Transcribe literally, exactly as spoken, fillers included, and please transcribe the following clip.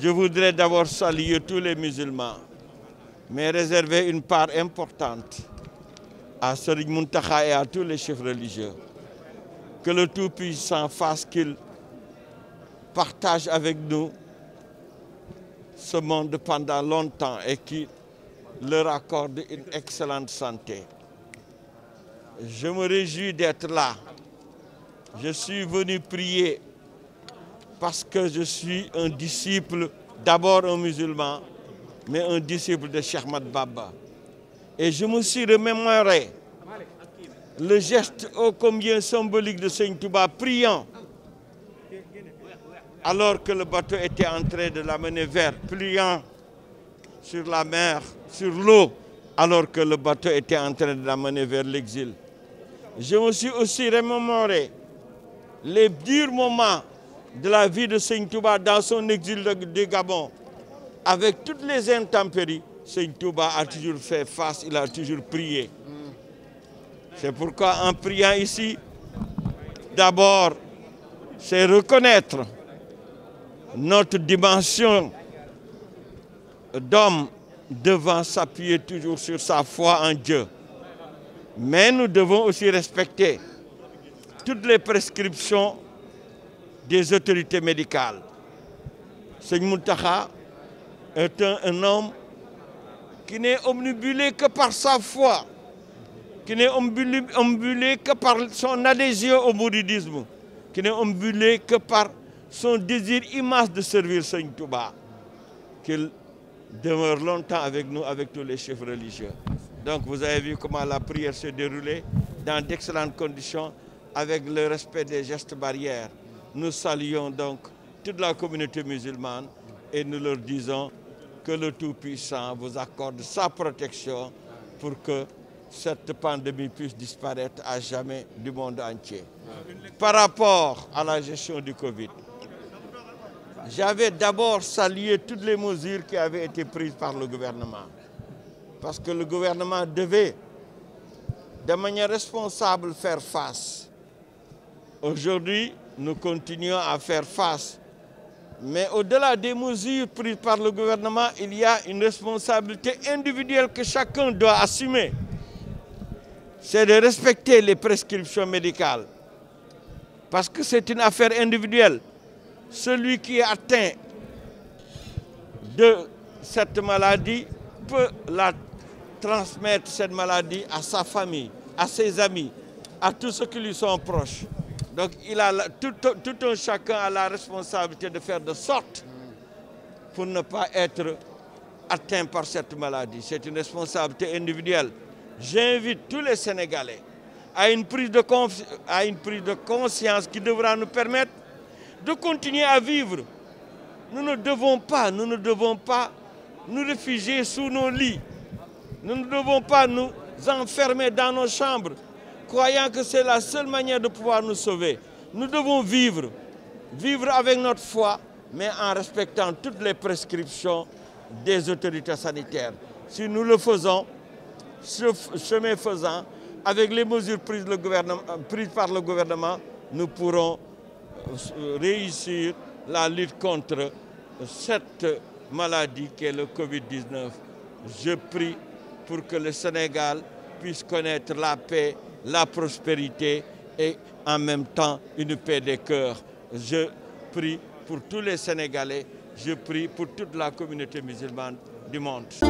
Je voudrais d'abord saluer tous les musulmans, mais réserver une part importante à Sérigne Moustapha et à tous les chefs religieux. Que le Tout-Puissant fasse qu'il partage avec nous ce monde pendant longtemps et qu'il leur accorde une excellente santé. Je me réjouis d'être là. Je suis venu prier parce que je suis un disciple, d'abord un musulman, mais un disciple de Cheikh Ahmad Baba. Et je me suis remémoré le geste ô combien symbolique de Saint-Touba, priant, alors que le bateau était en train de l'amener vers, pliant sur la mer, sur l'eau, alors que le bateau était en train de l'amener vers l'exil. Je me suis aussi remémoré les durs moments de la vie de Saint-Touba dans son exil du Gabon. Avec toutes les intempéries, Saint-Touba a toujours fait face, il a toujours prié. C'est pourquoi en priant ici, d'abord, c'est reconnaître notre dimension d'homme devant s'appuyer toujours sur sa foi en Dieu. Mais nous devons aussi respecter toutes les prescriptions des autorités médicales. Sérigne Moustapha est un, un homme qui n'est omnibulé que par sa foi, qui n'est omnibulé que par son adhésion au mouridisme, qui n'est omnibulé que par son désir immense de servir Sérigne Touba, qu'il demeure longtemps avec nous, avec tous les chefs religieux. Donc vous avez vu comment la prière s'est déroulée dans d'excellentes conditions, avec le respect des gestes barrières. Nous saluons donc toute la communauté musulmane et nous leur disons que le Tout-Puissant vous accorde sa protection pour que cette pandémie puisse disparaître à jamais du monde entier. Par rapport à la gestion du Covid, j'avais d'abord salué toutes les mesures qui avaient été prises par le gouvernement, parce que le gouvernement devait, de manière responsable, faire face. Aujourd'hui, nous continuons à faire face. Mais au-delà des mesures prises par le gouvernement, il y a une responsabilité individuelle que chacun doit assumer. C'est de respecter les prescriptions médicales. Parce que c'est une affaire individuelle. Celui qui est atteint de cette maladie peut la transmettre, cette maladie, à sa famille, à ses amis, à tous ceux qui lui sont proches. Donc il a, tout, tout un chacun a la responsabilité de faire de sorte pour ne pas être atteint par cette maladie. C'est une responsabilité individuelle. J'invite tous les Sénégalais à une prise de à une prise de conscience qui devra nous permettre de continuer à vivre. Nous ne devons pas, nous ne devons pas nous réfugier sous nos lits. Nous ne devons pas nous enfermer dans nos chambres, croyant que c'est la seule manière de pouvoir nous sauver. Nous devons vivre, vivre avec notre foi, mais en respectant toutes les prescriptions des autorités sanitaires. Si nous le faisons, ce chemin faisant, avec les mesures prises, le gouvernement, prises par le gouvernement, nous pourrons réussir la lutte contre cette maladie qu'est le Covid dix-neuf. Je prie pour que le Sénégal puisse connaître la paix, la prospérité et en même temps une paix des cœurs. Je prie pour tous les Sénégalais, je prie pour toute la communauté musulmane du monde.